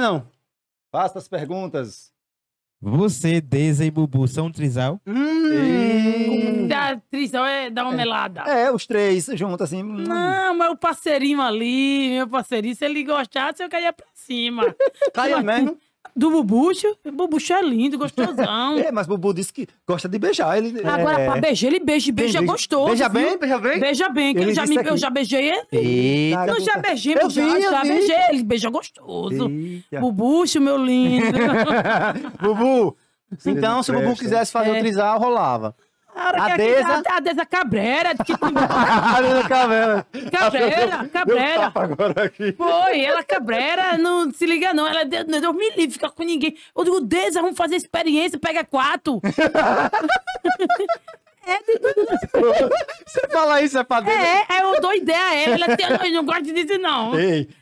não? Faça as perguntas. Você, Deza e Bubu são um trisal? Da trisal é da melada. É, os três juntos assim. Não, mas o parceirinho ali, meu parceirinho, se ele gostasse, eu caía pra cima. Caia mesmo? Do Bubucho? O Bubucho é lindo, gostosão. É, mas o Bubu disse que gosta de beijar. Ele... Agora, pra beijar, ele beija gostoso. Beija bem, beija bem? Beija bem, que eu já beijei ele. Eita, eu já beijei, ele beija gostoso. Eita. Bubucho, meu lindo. Bubu, então se o Bubu quisesse fazer o trisal, rolava. A Deza Cabreira. A Deza Cabreira. Cabreira. Foi, ela Cabreira, não se liga não. Ela deu me livre, fica com ninguém. Eu digo, Deza, vamos fazer experiência, pega 4. Você fala isso, é pra Deza. É, eu dou ideia a ela. Eu não gosto disso, não.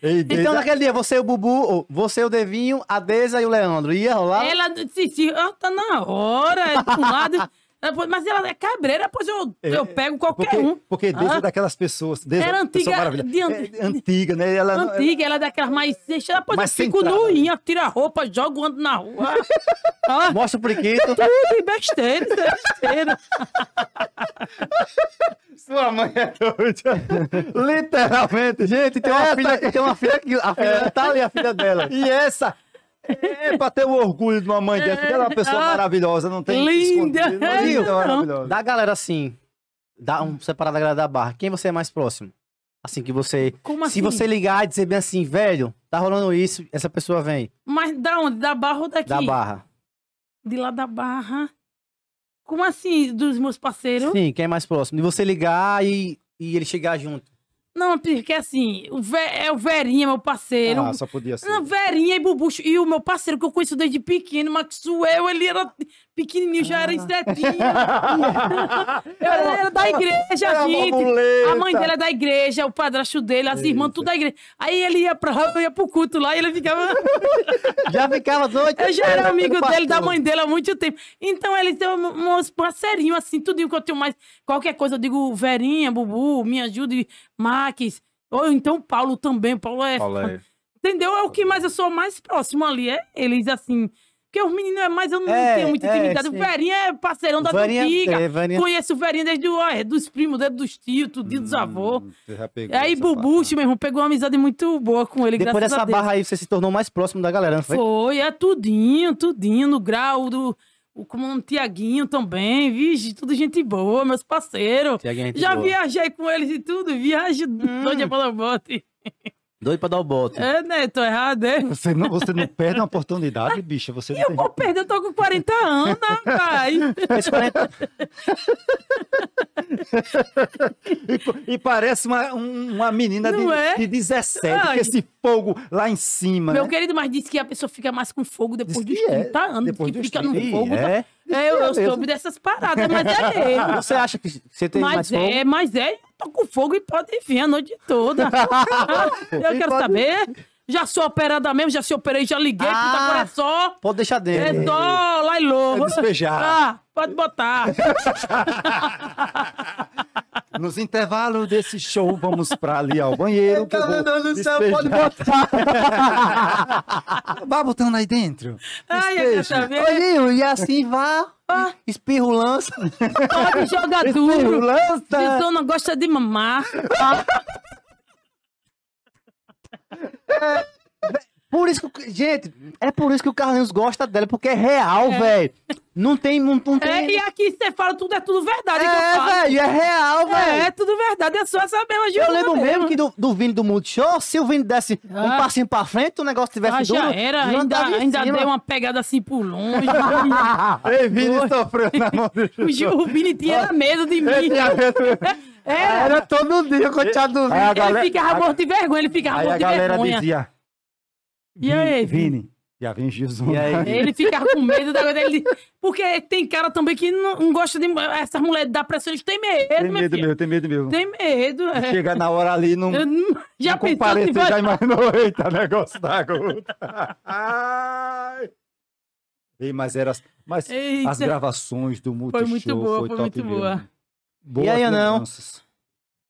Então, naquele dia, você e o Bubu, você e o Devinho, a Deza e o Leandro. Ia rolar? Ela disse, tá na hora, de um lado... Mas ela é cabreira, pois eu pego qualquer Porque Deza é daquelas pessoas. Deza era antiga, antiga, né? Ela é daquelas mais. Ela fica nuinha, tira a roupa, joga, ando na rua. Mostra o priquito. Tudo besteira. Sua mãe é doida. Literalmente, gente, tem uma filha que a filha tá ali, a filha dela. E essa. É pra ter o orgulho de uma mãe dessa, ela é uma pessoa maravilhosa, não tem... Linda! Linda, maravilhosa. Da galera, assim, dá um separado da galera da barra, quem você é mais próximo? Assim, que você... Como assim? Se você ligar e dizer bem assim, velho, tá rolando isso, essa pessoa vem. Mas da onde? Da barra ou daqui? Da barra. De lá da barra. Como assim, dos meus parceiros? Sim, quem é mais próximo? De você ligar e ele chegar junto. Não, porque assim, é o Verinha, meu parceiro. Ah, só podia ser. Não, Verinha e Bubucho. E o meu parceiro, que eu conheço desde pequeno, Maxwell, ele era pequenininho, já era estretinho. Ele era da igreja, gente. A mãe dele é da igreja, o padrasto dele, as irmãs, tudo da igreja. Aí ele ia pra, eu ia pro culto lá e ele ficava... Já ficava doido. Eu já era amigo dele, da mãe dele há muito tempo. Então, ele tem uns parceirinhos, assim, tudinho que eu tenho mais. Qualquer coisa, eu digo, Verinha, Bubu, me ajude, mas ou então Paulo também, Paulo é. Entendeu? É o que mais eu sou mais próximo ali, é eles assim. Porque os meninos é mais, eu não tenho muita intimidade. O Verinha é parceirão da antiga. Conheço o Verinha desde dos primos, desde dos tios, dos avôs. Aí Bubucho, meu irmão, pegou uma amizade muito boa com ele. Depois dessa barra aí, você se tornou mais próximo da galera, não foi? Foi, é tudinho, no grau do... Como um Tiaguinho também, vixe, tudo gente boa, meus parceiros. Já viajei com eles e tudo, doido pra dar o bote. Doido pra dar o bote. É, né? Tô errado, é? Você não perde uma oportunidade, bicha. Eu vou perder, eu tô com 40 anos, rapaz. E parece uma menina de 17, com esse fogo lá em cima. Meu querido, mas disse que a pessoa fica mais com fogo depois dos 30 anos. Depois que fica no fogo. Eu soube dessas paradas, mas é mesmo. Você acha que você tem mais fogo? Mas tô com fogo e pode vir a noite toda. Eu quero saber... Já sou operada mesmo, já se operei, já liguei, agora é só... Pode deixar dentro. É só lá e louco. É despejar. Pode botar. Nos intervalos desse show, vamos pra ali ao banheiro. Tá andando no céu, pode botar. Vai botando aí dentro. Olha, e assim vai. Espirro, lança. Pode jogar duro. Espirro, lança. Visona gosta de mamar. Por isso que, gente, é por isso que o Carlinhos gosta dela, porque é real, velho. Não tem... E aqui você fala, é tudo verdade. É real, velho. É tudo verdade, é só essa mesma jogada. Eu lembro mesmo que do Vini do Multishow, se o Vini desse um passinho pra frente, o negócio tivesse duro... Já era, ainda deu uma pegada assim por longe. Ei, Vini sofreu na mão do... O Vini tinha medo de mim. Era todo dia, coitado do Vini. Ele ficava morto de vergonha, ele ficava morto de vergonha. Dizia, e aí, Vini? Já vem Jesus. Ele ficava com medo da coisa. Porque tem cara também que não gosta de... Essas mulheres da pressão, eles têm medo, tem medo mesmo. Tem medo, Chega na hora ali, não... Já não comparece, já imaginou. Eita, negócio da gota. Ai... Ei, mas as gravações do Multishow foi muito boa. Boa e aí, não.